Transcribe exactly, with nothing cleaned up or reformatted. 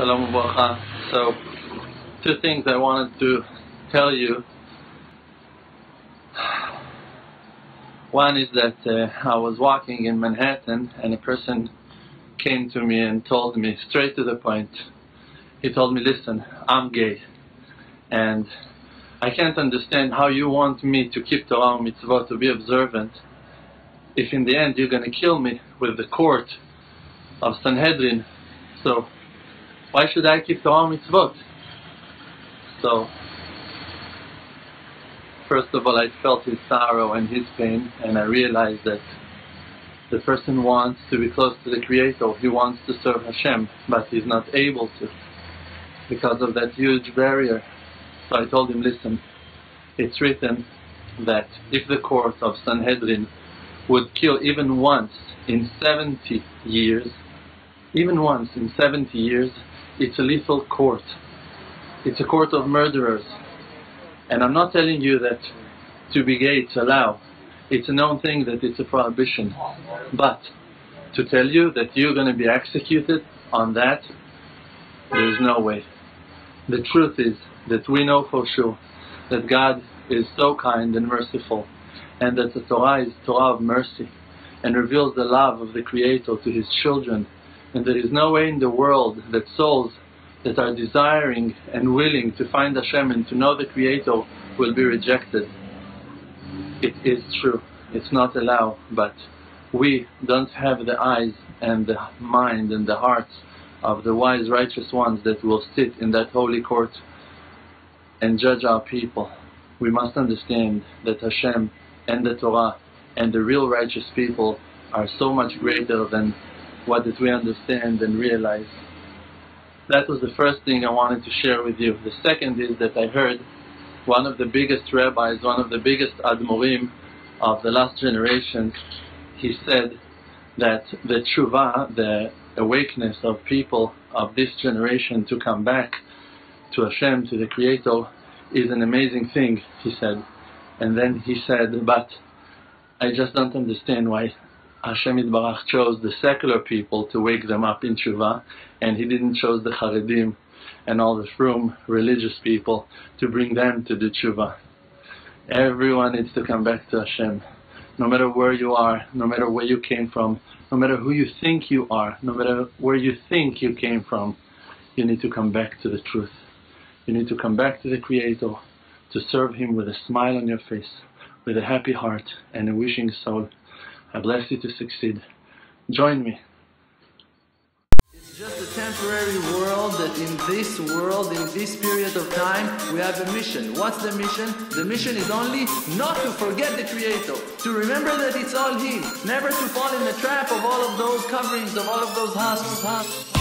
Shalom Ubacha. So, two things I wanted to tell you. One is that uh, I was walking in Manhattan and a person came to me and told me, straight to the point, he told me, listen, I'm gay and I can't understand how you want me to keep Torah and Mitzvah, to be observant, if in the end you're going to kill me with the court of Sanhedrin. So why should I keep Torah mitzvot? So, first of all, I felt his sorrow and his pain, and I realized that the person wants to be close to the Creator. He wants to serve Hashem, but he's not able to because of that huge barrier. So I told him, listen, it's written that if the court of Sanhedrin would kill even once in seventy years, even once in seventy years, it's a lethal court. It's a court of murderers. And I'm not telling you that to be gay it's allowed. It's a known thing that it's a prohibition. But to tell you that you're going to be executed on that, there's no way. The truth is that we know for sure that God is so kind and merciful, and that the Torah is Torah of mercy and reveals the love of the Creator to His children. And there is no way in the world that souls that are desiring and willing to find Hashem and to know the Creator will be rejected. It is true, it's not allowed, but we don't have the eyes and the mind and the hearts of the wise, righteous ones that will sit in that holy court and judge our people. We must understand that Hashem and the Torah and the real righteous people are so much greater than what did we understand and realize. That was the first thing I wanted to share with you. The second is that I heard one of the biggest rabbis, one of the biggest admorim of the last generation, he said that the tshuva, the awakeness of people of this generation to come back to Hashem, to the Creator, is an amazing thing, he said. And then he said, but I just don't understand why Hashem Yitbarach chose the secular people to wake them up in tshuva, and He didn't chose the Haredim and all the Frum religious people to bring them to the tshuva. Everyone needs to come back to Hashem. No matter where you are, no matter where you came from, no matter who you think you are, no matter where you think you came from, you need to come back to the truth. You need to come back to the Creator, to serve Him with a smile on your face, with a happy heart and a wishing soul. I bless you to succeed. Join me. It's just a temporary world, that in this world, in this period of time, we have a mission. What's the mission? The mission is only not to forget the Creator, to remember that it's all Him, never to fall in the trap of all of those coverings, of all of those husks. husks.